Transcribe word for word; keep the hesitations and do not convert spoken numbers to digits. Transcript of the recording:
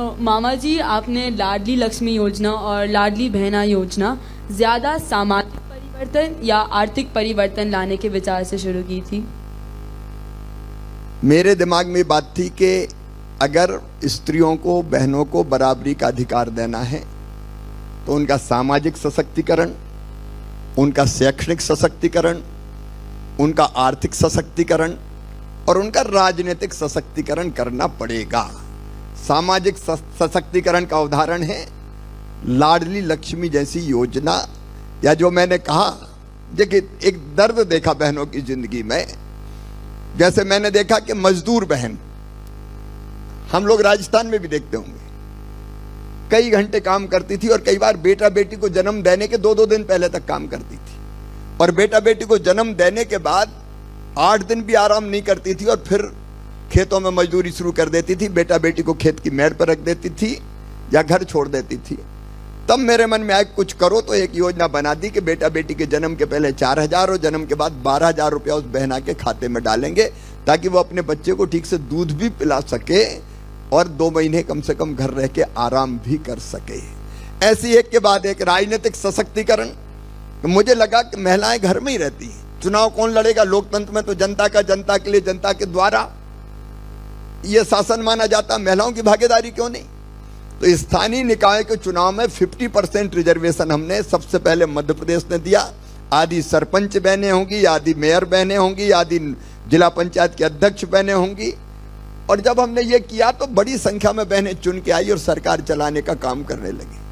मामा जी, आपने लाडली लक्ष्मी योजना और लाडली बहना योजना ज़्यादा सामाजिक परिवर्तन या आर्थिक परिवर्तन लाने के विचार से शुरू की थी। मेरे दिमाग में बात थी कि अगर स्त्रियों को, बहनों को बराबरी का अधिकार देना है तो उनका सामाजिक सशक्तिकरण, उनका शैक्षणिक सशक्तिकरण, उनका आर्थिक सशक्तिकरण और उनका राजनीतिक सशक्तिकरण करना पड़ेगा। सामाजिक सशक्तिकरण का उदाहरण है लाडली लक्ष्मी जैसी योजना, या जो मैंने कहा कि एक दर्द देखा बहनों की जिंदगी में। जैसे मैंने देखा कि मजदूर बहन, हम लोग राजस्थान में भी देखते होंगे, कई घंटे काम करती थी और कई बार बेटा बेटी को जन्म देने के दो दो दिन पहले तक काम करती थी, और बेटा बेटी को जन्म देने के बाद आठ दिन भी आराम नहीं करती थी और फिर खेतों में मजदूरी शुरू कर देती थी। बेटा बेटी को खेत की मेड़ पर रख देती थी या घर छोड़ देती थी। तब मेरे मन में आया कुछ करो, तो एक योजना बना दी कि बेटा बेटी के जन्म के पहले चार हजार और जन्म के बाद बारह हजार रुपया उस बहना के खाते में डालेंगे ताकि वो अपने बच्चे को ठीक से दूध भी पिला सके और दो महीने कम से कम घर रह के आराम भी कर सके। ऐसी एक के बाद एक राजनीतिक सशक्तिकरण। मुझे लगा कि महिलाएं घर में ही रहती हैं, चुनाव कौन लड़ेगा? लोकतंत्र में तो जनता का, जनता के लिए, जनता के द्वारा यह शासन माना जाता, महिलाओं की भागीदारी क्यों नहीं? तो स्थानीय निकाय के चुनाव में पचास परसेंट रिजर्वेशन हमने सबसे पहले मध्य प्रदेश ने दिया। आधी सरपंच बहने होंगी, आधी मेयर बहने होंगी, आधी जिला पंचायत के अध्यक्ष बहने होंगी। और जब हमने ये किया तो बड़ी संख्या में बहनें चुन के आई और सरकार चलाने का काम करने लगी।